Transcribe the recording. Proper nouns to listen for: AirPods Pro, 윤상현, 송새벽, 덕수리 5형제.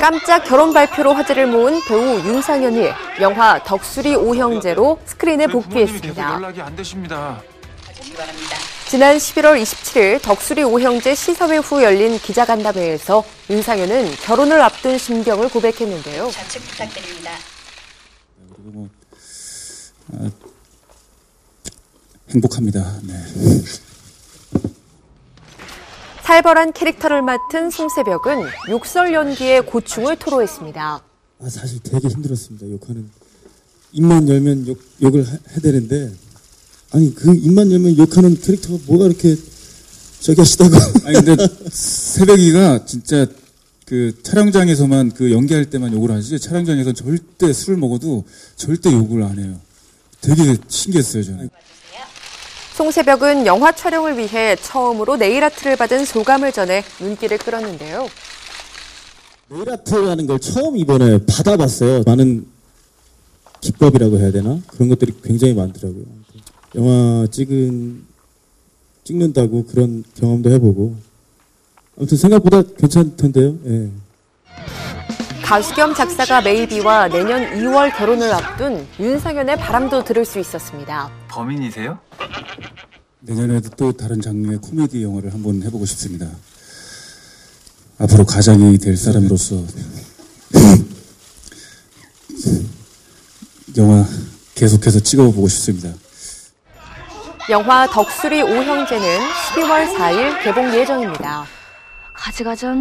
깜짝 결혼 발표로 화제를 모은 배우 윤상현이 영화 덕수리 5형제로 스크린에 복귀했습니다. 지난 11월 27일 덕수리 5형제 시사회 후 열린 기자간담회에서 윤상현은 결혼을 앞둔 심경을 고백했는데요. 자책 부탁드립니다. 그리고 행복합니다. 네. 살벌한 캐릭터를 맡은 송새벽은 욕설 연기의 고충을 토로했습니다. 사실 되게 힘들었습니다. 욕하는 입만 열면 욕을 해야 되는데 아니 그 입만 열면 욕하는 캐릭터가 뭐가 이렇게 저기 하시다고. 아니 근데 새벽이가 진짜 그 촬영장에서만 그 연기할 때만 욕을 하지 촬영장에서는 절대 술을 먹어도 절대 욕을 안 해요. 되게 신기했어요 저는. 송새벽은 영화 촬영을 위해 처음으로 네일아트를 받은 소감을 전해 눈길을 끌었는데요. 네일아트라는 걸 처음 이번에 받아봤어요. 많은 기법이라고 해야 되나? 그런 것들이 굉장히 많더라고요. 영화 찍는다고 그런 경험도 해보고 아무튼 생각보다 괜찮던데요. 예. 가수 겸 작사가 메이비와 내년 2월 결혼을 앞둔 윤상현의 바람도 들을 수 있었습니다. 범인이세요? 내년에도 또 다른 장르의 코미디 영화를 한번 해보고 싶습니다. 앞으로 가장이 될 사람으로서 영화 계속해서 찍어보고 싶습니다. 영화 덕수리 5형제는 12월 4일 개봉 예정입니다. 가지가전.